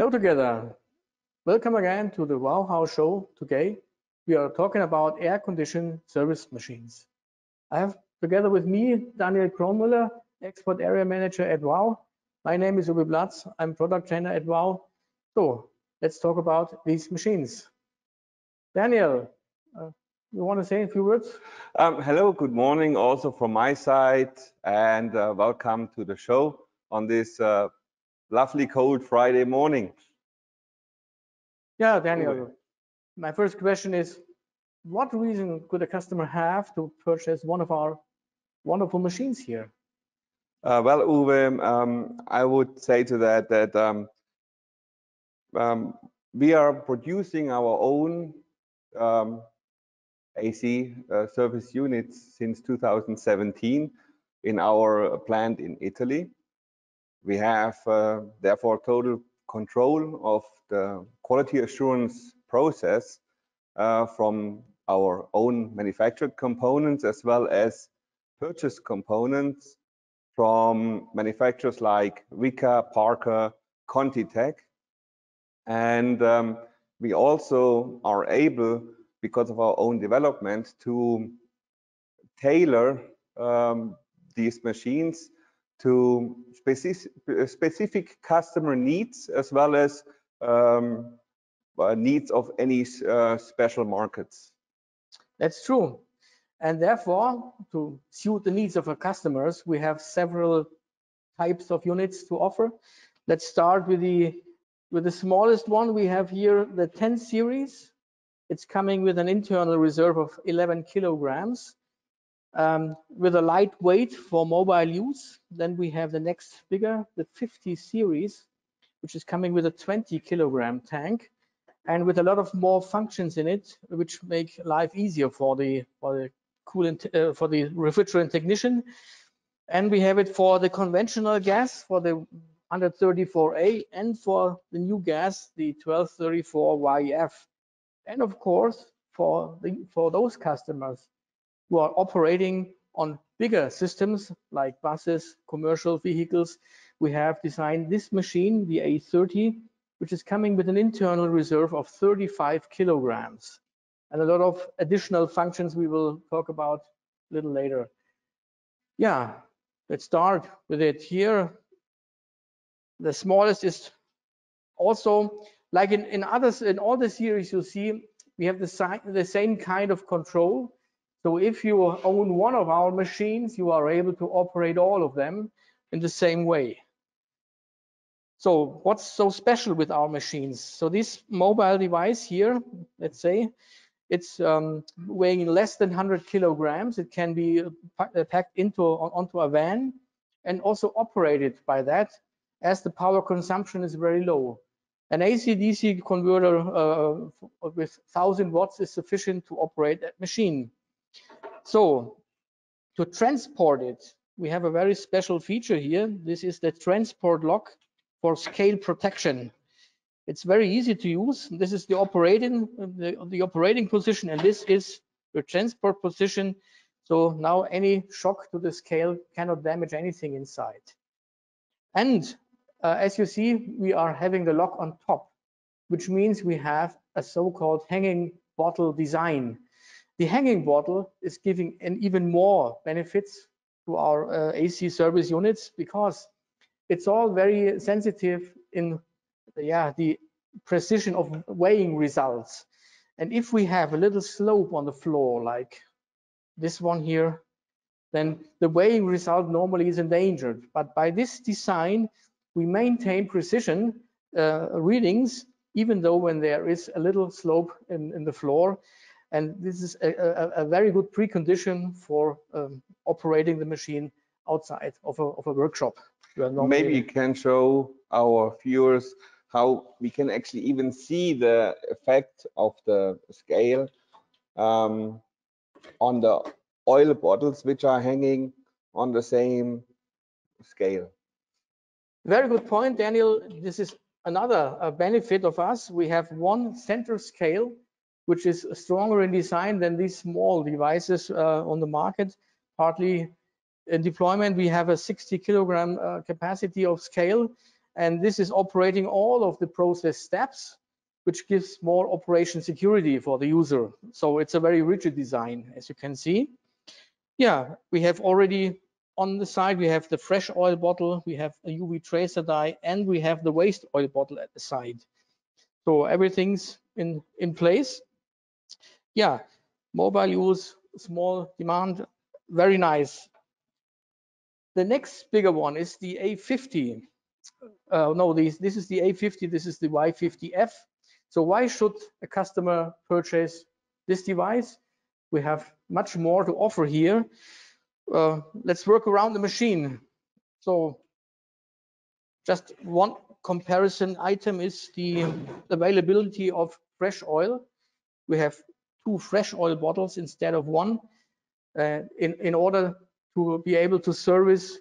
Hello together. Welcome again to the WOW! Show. Today we are talking about air conditioned service machines. I have together with me Daniel Kronmüller, Export Area Manager at WOW! My name is Uwe Blatz. I'm Product Trainer at WOW! So let's talk about these machines. Daniel, you want to say a few words? Hello, good morning also from my side, and welcome to the show on this lovely cold Friday morning. Yeah, Daniel, my first question is, what reason could a customer have to purchase one of our wonderful machines here? Well, Uwe, I would say to that we are producing our own AC service units since 2017 in our plant in Italy. We have therefore total control of the quality assurance process from our own manufactured components as well as purchased components from manufacturers like Wika, Parker, ContiTech. And we also are able, because of our own development, to tailor these machines to specific customer needs as well as needs of any special markets. That's true. And therefore, to suit the needs of our customers, we have several types of units to offer. Let's start with the smallest one. We have here the 10 series. It's coming with an internal reserve of 11 kilograms. With a lightweight for mobile use. Then we have the next bigger, the 50 series, which is coming with a 20 kilogram tank and with a lot of more functions in it, which make life easier for the coolant, for the refrigerant technician. And we have it for the conventional gas, for the 134a, and for the new gas, the 1234yf. And of course, for those customers who are operating on bigger systems like buses, commercial vehicles, we have designed this machine, the A30, which is coming with an internal reserve of 35 kilograms. And a lot of additional functions we will talk about a little later. Yeah, let's start with it here. The smallest is also, like in all the series you see, we have the same kind of control. So if you own one of our machines, you are able to operate all of them in the same way. So what's so special with our machines? So this mobile device here, let's say, it's weighing less than 100 kilograms. It can be packed onto a van and also operated by that, as the power consumption is very low. An AC-DC converter with 1000 watts is sufficient to operate that machine. So to transport it, we have a very special feature here. This is the transport lock for scale protection. It's very easy to use. This is the operating position, and this is the transport position. So now any shock to the scale cannot damage anything inside. And as you see, we are having the lock on top, which means we have a so-called hanging bottle design. The hanging bottle is giving an even more benefits to our AC service units, because it's all very sensitive in the precision of weighing results. And if we have a little slope on the floor like this one here, then the weighing result normally is endangered. But by this design, we maintain precision readings, even though when there is a little slope in the floor. And this is a very good precondition for operating the machine outside of a workshop. Maybe you can show our viewers how we can actually even see the effect of the scale on the oil bottles, which are hanging on the same scale. Very good point, Daniel. This is another benefit of us. We have one center scale, which is stronger in design than these small devices on the market. Partly in deployment, we have a 60 kilogram capacity of scale, And this is operating all of the process steps, which gives more operation security for the user. So it's a very rigid design, as you can see. Yeah, we have already on the side, we have the fresh oil bottle, we have a UV tracer dye, and we have the waste oil bottle at the side. So everything's in place. Yeah, mobile use, small demand, very nice. The next bigger one is the A50. This is the A50, this is the Y50F. So why should a customer purchase this device? We have much more to offer here. Let's work around the machine. So just one comparison item is the availability of fresh oil. We have two fresh oil bottles instead of one in order to be able to service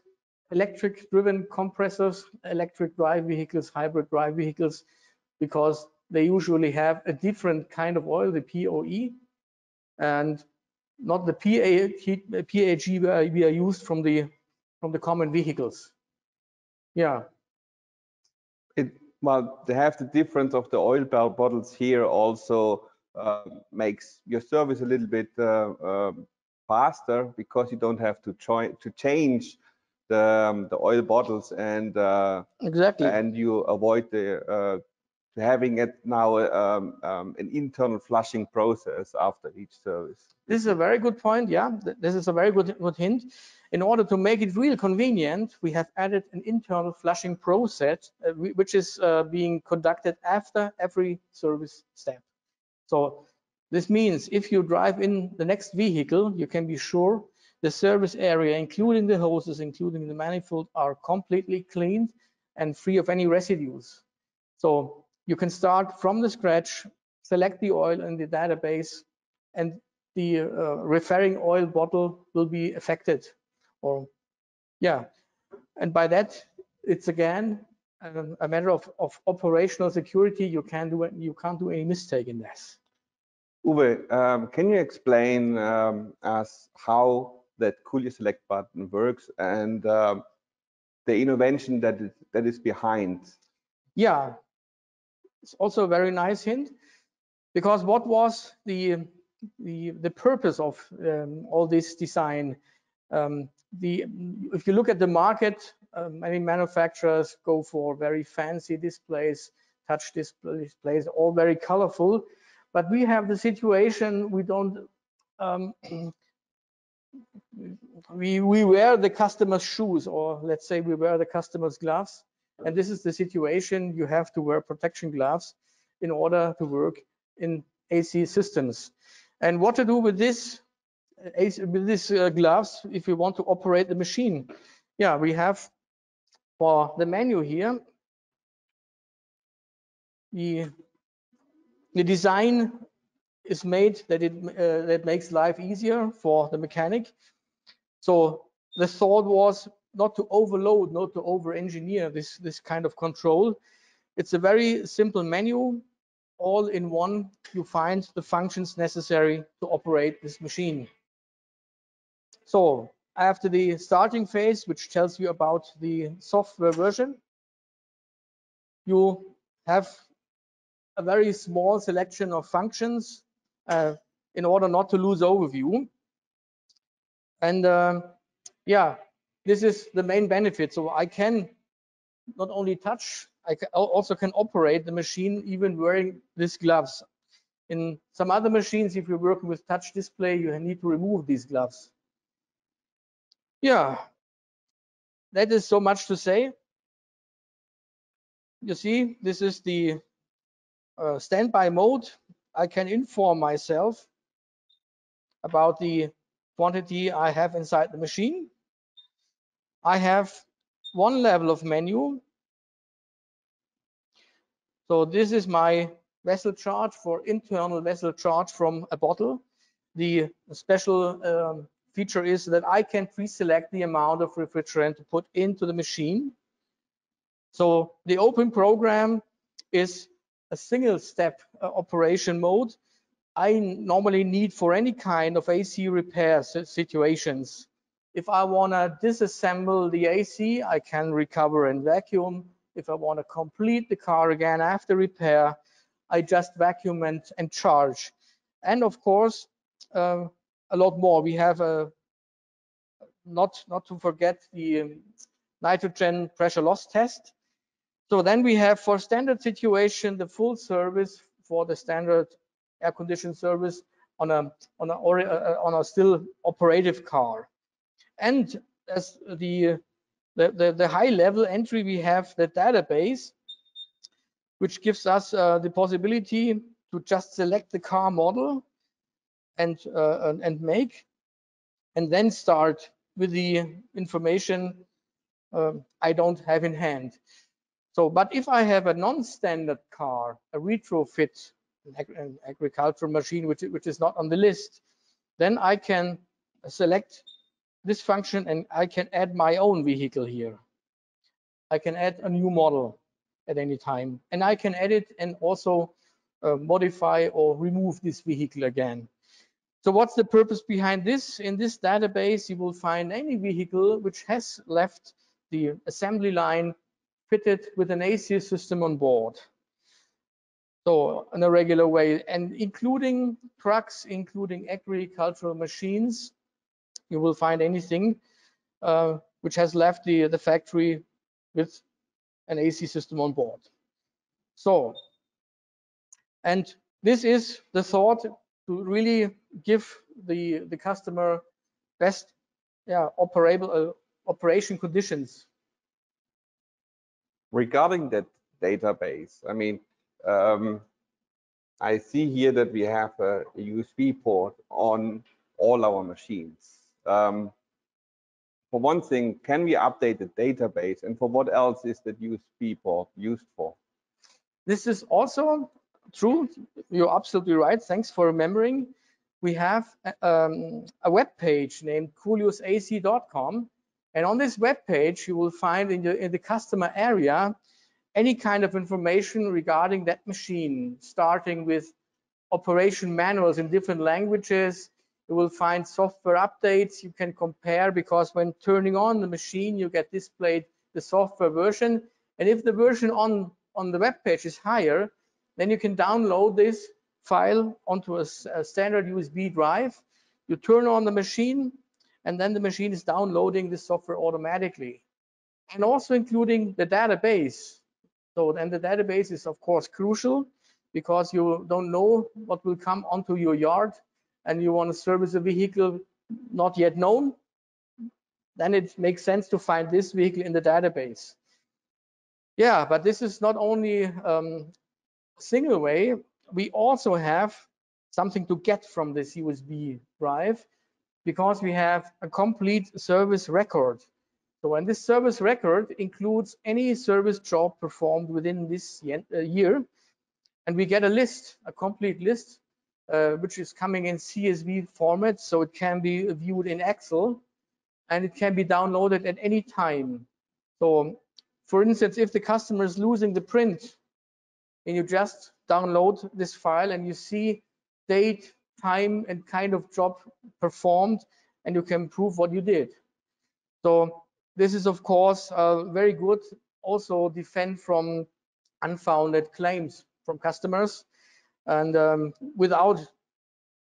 electric driven compressors, electric drive vehicles, hybrid drive vehicles, because they usually have a different kind of oil, the POE, and not the PAG we are used from the common vehicles. Yeah. Well, to have the difference of the oil bottles here also makes your service a little bit faster, because you don't have to change the oil bottles, and exactly, and you avoid the having it now an internal flushing process after each service. This is a very good point. Yeah, this is a very good hint. In order to make it real convenient, we have added an internal flushing process, which is being conducted after every service step. So this means if you drive in the next vehicle, you can be sure the service area, including the hoses, including the manifold, are completely cleaned and free of any residues. So you can start from the scratch, select the oil in the database, and the referring oil bottle will be affected. Or, yeah, and by that, it's again a matter of operational security. You can't do any mistake in this. Uwe, can you explain us how that Coolio Select button works and the innovation that is behind? Yeah. It's also a very nice hint, because what was the purpose of all this design? If you look at the market, many manufacturers go for very fancy displays, touch displays, all very colorful. But we have the situation we wear the customer's shoes, or let's say we wear the customer's gloves. And this is the situation. You have to wear protection gloves in order to work in AC systems. And what to do with these gloves if you want to operate the machine? Yeah, we have for the menu here the design is made that makes life easier for the mechanic. So the thought was not to overload, not to over-engineer this kind of control. It's a very simple menu. All in one, you find the functions necessary to operate this machine. So after the starting phase, which tells you about the software version, you have a very small selection of functions in order not to lose overview. And yeah, this is the main benefit. So I can not only touch, I also can operate the machine even wearing these gloves. In some other machines, if you're working with touch display, you need to remove these gloves. Yeah, that is so much to say. You see, this is the standby mode. I can inform myself about the quantity I have inside the machine. I have one level of menu. So this is my vessel charge for internal vessel charge from a bottle. The special feature is that I can pre-select the amount of refrigerant to put into the machine. So the open program is a single step operation mode I normally need for any kind of AC repair situations. If I want to disassemble the AC, I can recover and vacuum. If I want to complete the car again after repair, I just vacuum and charge. And of course, a lot more. We have a not to forget the nitrogen pressure loss test. So then we have for standard situation the full service for the standard air conditioned service on a still operative car. And as the high level entry, we have the database, which gives us the possibility to just select the car model and make, and then start with the information I don't have in hand. So, but if I have a non-standard car, a retrofit, an agricultural machine which is not on the list, then I can select this function and I can add my own vehicle here. I can add a new model at any time, and I can edit and also modify or remove this vehicle again. So what's the purpose behind this? In this database, you will find any vehicle which has left the assembly line fitted with an ACS system on board. So in a regular way, and including trucks, including agricultural machines, you will find anything which has left the factory with an AC system on board. So, and this is the thought to really give the customer best operation conditions. Regarding that database, I mean, I see here that we have a USB port on all our machines. For one thing, can we update the database, and for what else is that USB port used for? This is also true. You're absolutely right. Thanks for remembering. We have a web page named cooliusac.com, and on this web page you will find in the customer area any kind of information regarding that machine, starting with operation manuals in different languages. You will find software updates you can compare, because when turning on the machine, you get displayed the software version. And if the version on the web page is higher, then you can download this file onto a standard USB drive. You turn on the machine, and then the machine is downloading this software automatically. And also including the database. So then the database is, of course, crucial, because you don't know what will come onto your yard, and you want to service a vehicle not yet known. Then it makes sense to find this vehicle in the database. Yeah, but this is not only a single way. We also have something to get from this USB drive, because we have a complete service record. So when this service record includes any service job performed within this year, and we get a list, a complete list, which is coming in CSV format, so it can be viewed in Excel, and it can be downloaded at any time. So, for instance, if the customer is losing the print, and you just download this file and you see date, time, and kind of job performed, and you can prove what you did. So this is, of course, very good, also defend from unfounded claims from customers. And without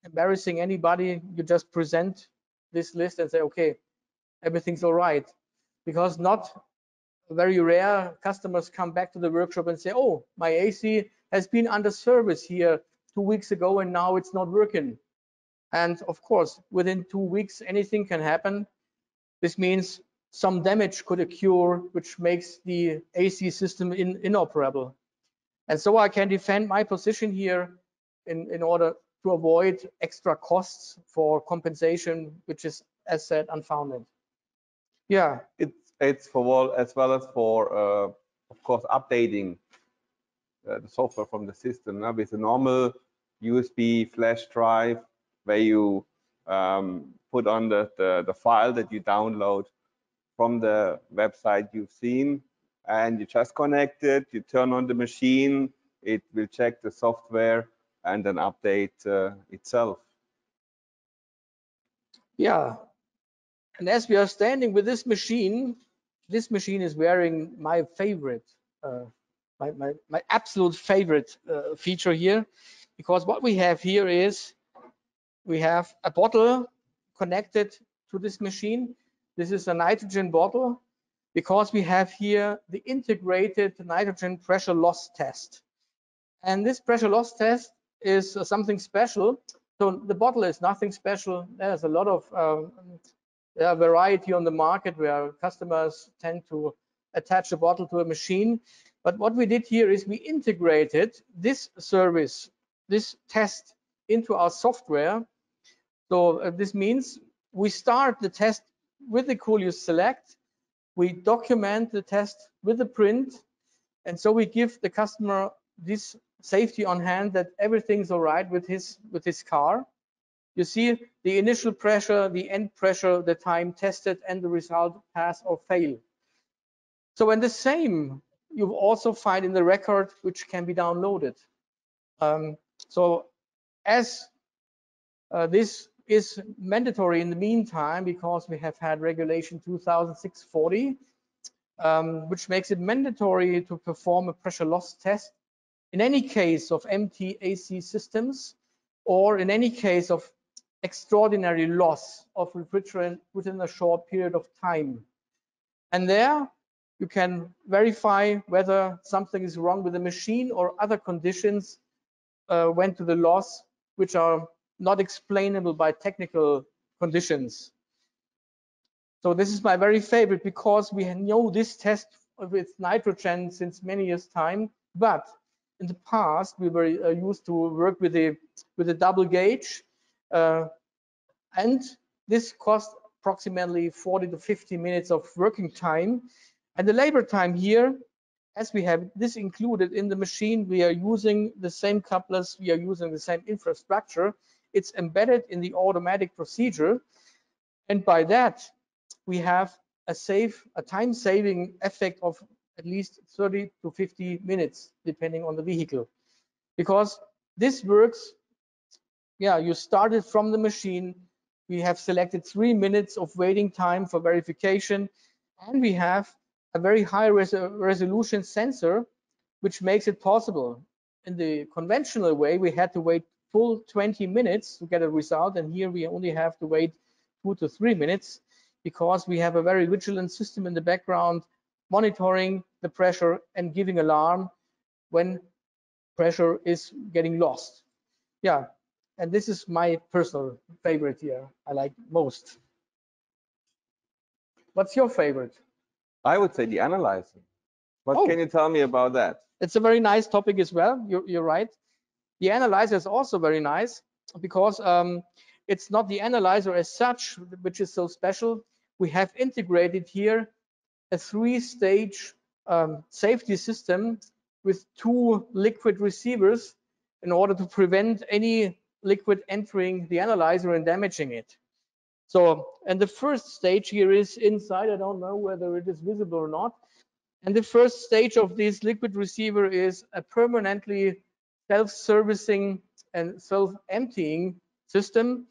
embarrassing anybody, you just present this list and say, okay, everything's all right. Because not very rare customers come back to the workshop and say, oh, my AC has been under service here 2 weeks ago and now it's not working. And of course, within 2 weeks, anything can happen. This means some damage could occur, which makes the AC system inoperable. And so I can defend my position here in order to avoid extra costs for compensation, which is, as said, unfounded. Yeah, it's for all, as well as for, of course, updating the software from the system. Now, with a normal USB flash drive, where you put on the file that you download from the website you've seen, and you just connect it, you turn on the machine, it will check the software and then update itself. Yeah, and as we are standing with this machine is wearing my favorite my absolute favorite feature here, because what we have here is we have a bottle connected to this machine. This is a nitrogen bottle, because we have here the integrated nitrogen pressure loss test. And this pressure loss test is something special. So the bottle is nothing special. There's a lot of variety on the market where customers tend to attach a bottle to a machine. But what we did here is we integrated this service, this test, into our software. So this means we start the test with the Coolius Select. We document the test with the print. And so we give the customer this safety on hand that everything's all right with his car. You see the initial pressure, the end pressure, the time tested, and the result, pass or fail. So in the same, you also find in the record, which can be downloaded. So as this is mandatory in the meantime, because we have had regulation 2006/40, which makes it mandatory to perform a pressure loss test in any case of MTAC systems, or in any case of extraordinary loss of refrigerant within a short period of time. And there you can verify whether something is wrong with the machine or other conditions went to the loss, which are not explainable by technical conditions. So this is my very favorite, because we know this test with nitrogen since many years' time, but in the past we were used to work with a double gauge, and this cost approximately 40 to 50 minutes of working time. And the labor time here, as we have this included in the machine, we are using the same couplers, we are using the same infrastructure. It's embedded in the automatic procedure, and by that we have a time saving effect of at least 30 to 50 minutes, depending on the vehicle, because this works. Yeah, you started from the machine. We have selected 3 minutes of waiting time for verification, and we have a very high resolution sensor, which makes it possible. In the conventional way, we had to wait full 20 minutes to get a result, and here we only have to wait 2 to 3 minutes, because we have a very vigilant system in the background monitoring the pressure and giving alarm when pressure is getting lost. Yeah, and this is my personal favorite here. I like most. What's your favorite? I would say the analyzer. What can you tell me about that? It's a very nice topic as well. You're right. The analyzer is also very nice, because it's not the analyzer as such, which is so special. We have integrated here a 3-stage safety system with 2 liquid receivers in order to prevent any liquid entering the analyzer and damaging it. So, and the first stage here is inside. I don't know whether it is visible or not. And the first stage of this liquid receiver is a permanently self-servicing and self-emptying system,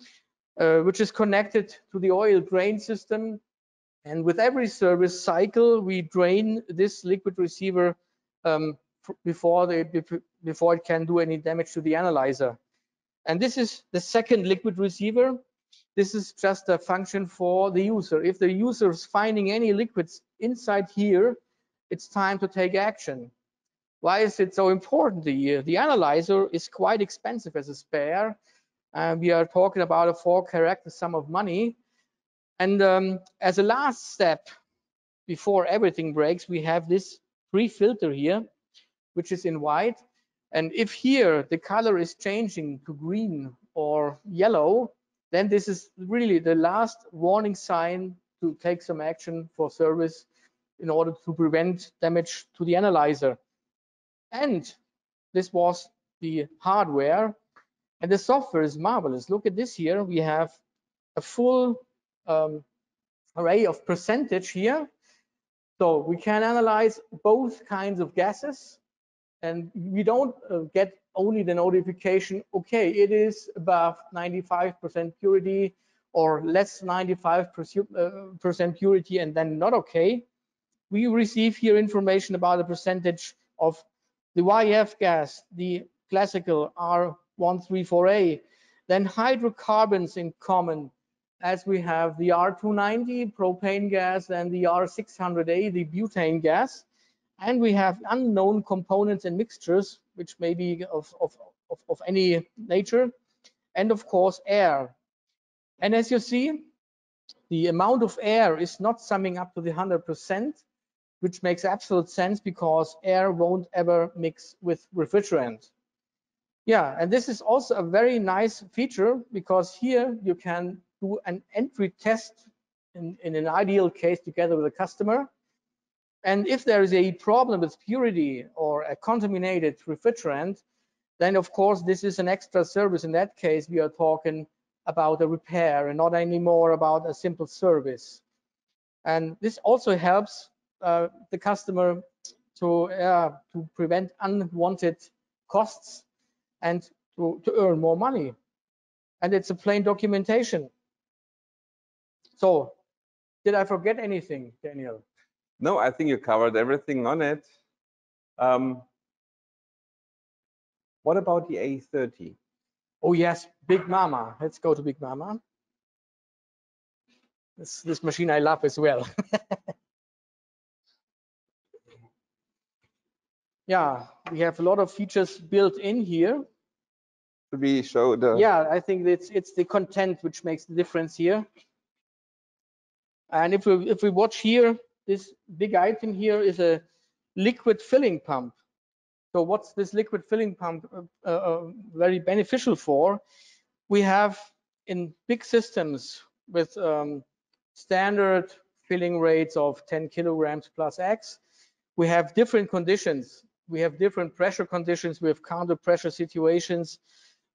which is connected to the oil drain system. And with every service cycle, we drain this liquid receiver before it can do any damage to the analyzer. And this is the second liquid receiver. This is just a function for the user. If the user is finding any liquids inside here, it's time to take action. Why is it so important? The analyzer is quite expensive as a spare. We are talking about a 4-character sum of money. And as a last step, before everything breaks, we have this pre-filter here, which is in white. And if here the color is changing to green or yellow, then this is really the last warning sign to take some action for service in order to prevent damage to the analyzer. And this was the hardware, and the software is marvelous. Look at this here. We have a full array of percentage here, so we can analyze both kinds of gases, and we don't get only the notification, okay, it is above 95% purity or less 95% purity and then not okay. we receive here information about the percentage of the YF gas, the classical R134a, then hydrocarbons in common, as we have the R290 propane gas and the R600A, the butane gas, and we have unknown components and mixtures, which may be of any nature, and of course air. And as you see, the amount of air is not summing up to the 100%, which makes absolute sense because air won't ever mix with refrigerant. Yeah, and this is also a very nice feature because here you can do an entry test in an ideal case together with a customer. And if there is a problem with purity or a contaminated refrigerant, then of course this is an extra service. In that case, we are talking about a repair and not anymore about a simple service. And this also helps the customer to prevent unwanted costs and to earn more money. And it's a plain documentation. So, did I forget anything, Daniel? No, I think you covered everything on it. What about the A30? Oh yes, Big Mama. Let's go to Big Mama. This machine I love as well. Yeah, we have a lot of features built in here. To be showed. Yeah, I think it's the content which makes the difference here. And if we watch here, this big item here is a liquid filling pump. So what's this liquid filling pump very beneficial for? We have in big systems with standard filling rates of 10 kilograms plus X, we have different conditions. We have different pressure conditions. We have counter pressure situations,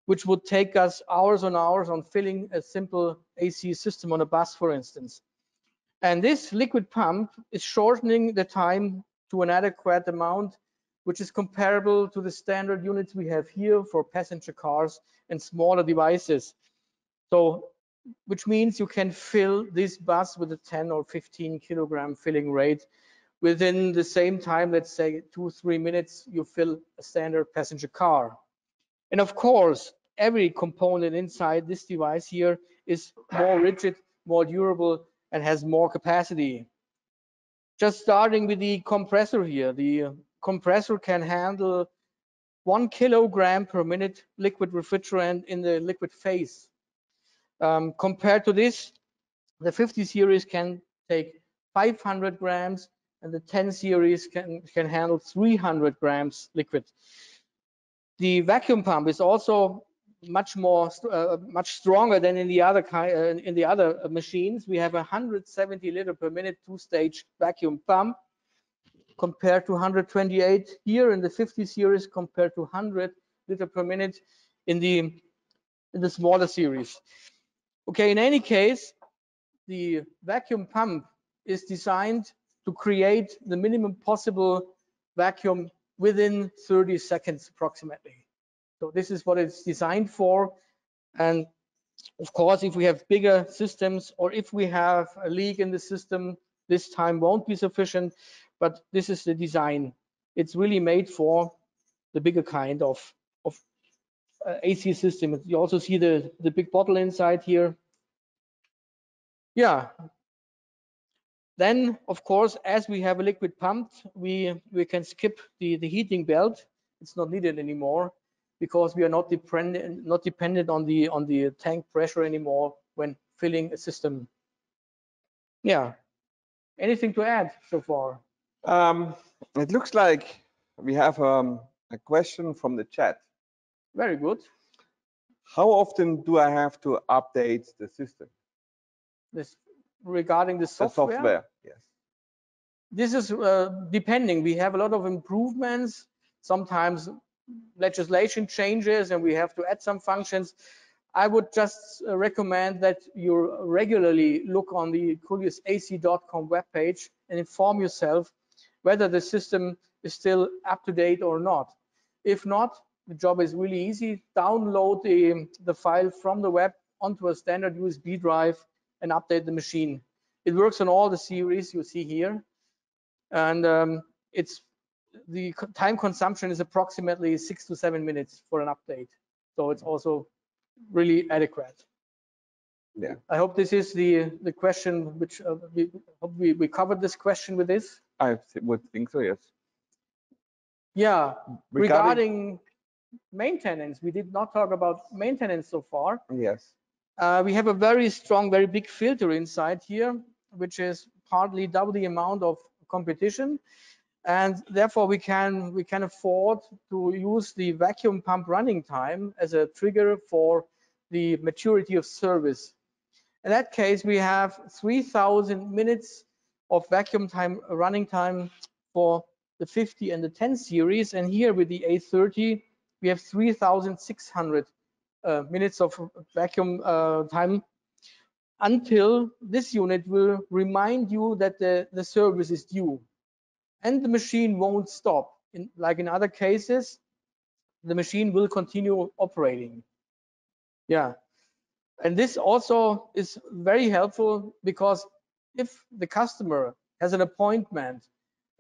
which would take us hours on hours on filling a simple AC system on a bus, for instance. And this liquid pump is shortening the time to an adequate amount, which is comparable to the standard units we have here for passenger cars and smaller devices. So, which means you can fill this bus with a 10 or 15 kilogram filling rate within the same time, let's say 2-3 minutes, you fill a standard passenger car. And of course, every component inside this device here is more rigid, more durable, and has more capacity. Just starting with the compressor here, the compressor can handle 1 kilogram per minute liquid refrigerant in the liquid phase. Compared to this, the 50 series can take 500 grams and the 10 series can handle 300 grams liquid. The vacuum pump is also much stronger than in the other machines. We have a 170 liter per minute two-stage vacuum pump compared to 128 here in the 50 series, compared to 100 liter per minute in the smaller series. Okay, in any case, the vacuum pump is designed to create the minimum possible vacuum within 30 seconds approximately. So this is what it's designed for. And of course, if we have bigger systems or if we have a leak in the system, this time won't be sufficient, but this is the design. It's really made for the bigger kind of AC system. You also see the big bottle inside here. Yeah. Then, of course, as we have a liquid pump, we can skip the heating belt. It's not needed anymore, because we are not dependent on the tank pressure anymore when filling a system. Yeah. Anything to add so far? It looks like we have a question from the chat. Very good. How often do I have to update the system? This regarding the software? The software, yes. This is depending. We have a lot of improvements, sometimes legislation changes, and we have to add some functions. I would just recommend that you regularly look on the cooliusac.com webpage and inform yourself whether the system is still up to date or not. If not, the job is really easy. Download the file from the web onto a standard USB drive and update the machine. It works on all the series you see here. and it's the time consumption is approximately 6 to 7 minutes for an update, so it's also really adequate. Yeah, I hope this is the question which we hope we covered this question with this. I would think so, yes. Yeah, regarding maintenance, we did not talk about maintenance so far. Yes. We have a very strong, very big filter inside here, which is partly double the amount of competition, and therefore we can afford to use the vacuum pump running time as a trigger for the maturity of service. In that case, we have 3,000 minutes of vacuum time running time for the 50 and the 10 series, and here with the A30 we have 3,600 minutes of vacuum time until this unit will remind you that the service is due, and the machine won't stop. Like in other cases, the machine will continue operating. Yeah, and this also is very helpful, because if the customer has an appointment,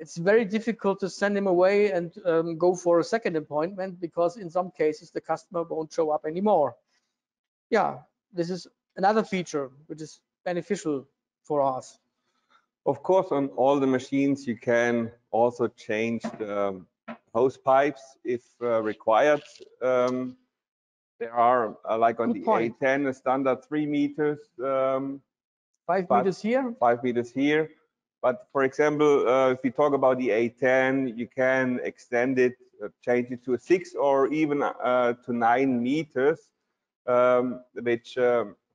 it's very difficult to send him away and go for a second appointment, because in some cases the customer won't show up anymore. Yeah, this is another feature which is beneficial for us. Of course, on all the machines you can also change the hose pipes if required. There are like on the A10 a standard 3 meters, 5 meters here, 5 meters here. But for example, if we talk about the A10, you can extend it, change it to a 6 or even to 9 meters, which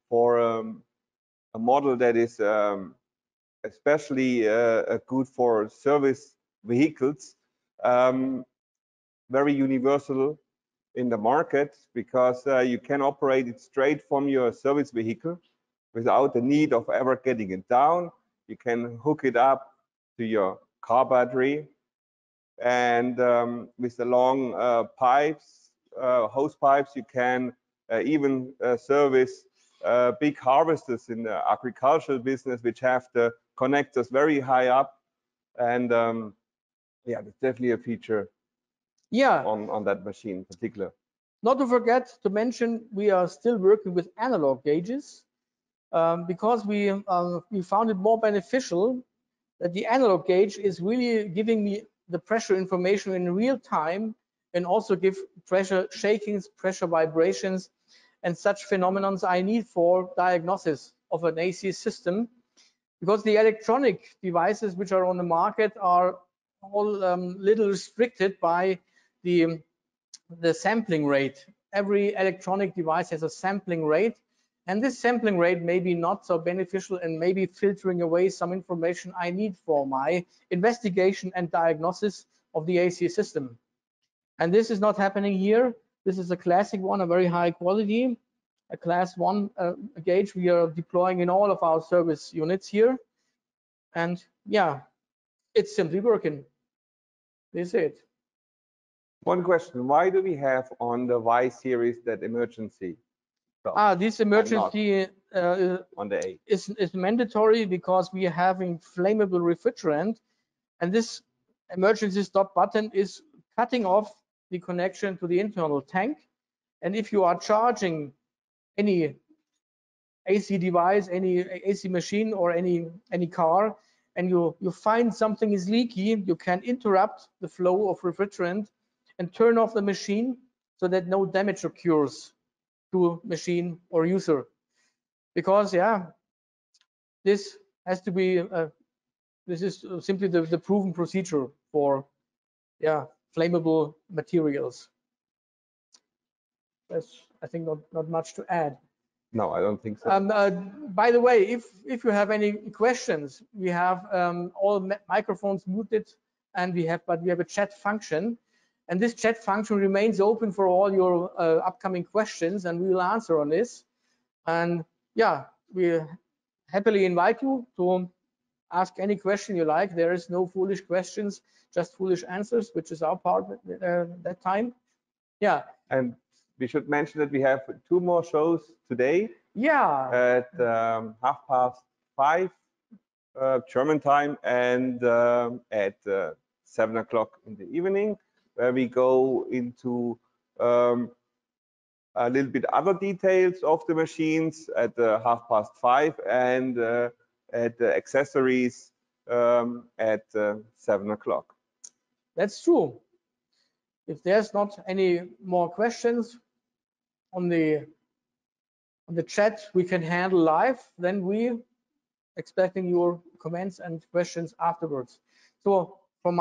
for a model that is especially good for service vehicles, very universal in the market, because you can operate it straight from your service vehicle without the need of ever getting it down. You can hook it up to your car battery, and with the long pipes, hose pipes, you can even service big harvesters in the agricultural business, which have the connectors very high up. And yeah, that's definitely a feature. Yeah, on that machine in particular. Not to forget to mention, we are still working with analog gauges, because we found it more beneficial that the analog gauge is really giving me the pressure information in real time, and also give pressure shakings, pressure vibrations, and such phenomena I need for diagnosis of an AC system, because the electronic devices which are on the market are all little restricted by the sampling rate. Every electronic device has a sampling rate, and this sampling rate may be not so beneficial and maybe filtering away some information I need for my investigation and diagnosis of the AC system. And this is not happening here. This is a classic one, a very high quality, a class 1 gauge we are deploying in all of our service units here, and yeah, it's simply working. This is it. One question: why do we have on the Y series that emergency? This emergency on the A is mandatory, because we are having flammable refrigerant, and this emergency stop button is cutting off the connection to the internal tank. And if you are charging any AC device, any AC machine, or any car, and you find something is leaky, you can interrupt the flow of refrigerant and turn off the machine so that no damage occurs to machine or user. Because yeah, this has to be this is simply the proven procedure for yeah, flammable materials. That's, I think, not much to add. No, I don't think so. By the way, if you have any questions, we have all microphones muted, and we have a chat function. And this chat function remains open for all your upcoming questions, and we will answer on this. And yeah, we happily invite you to ask any question you like. There is no foolish questions, just foolish answers, which is our part that time. Yeah. And we should mention that we have 2 more shows today. Yeah. At 5:30, German time, and at 7 o'clock in the evening, where we go into a little bit other details of the machines at 5:30 and at the accessories at 7 o'clock. That's true. If there's not any more questions on the chat we can handle live, then we expecting your comments and questions afterwards. So for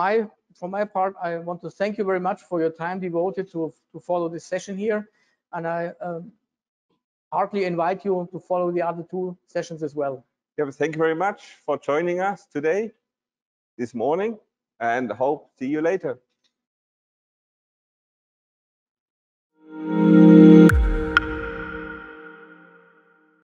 my part, I want to thank you very much for your time devoted to follow this session here, and I heartily invite you to follow the other two sessions as well. Yeah, thank you very much for joining us today, this morning, and hope see you later.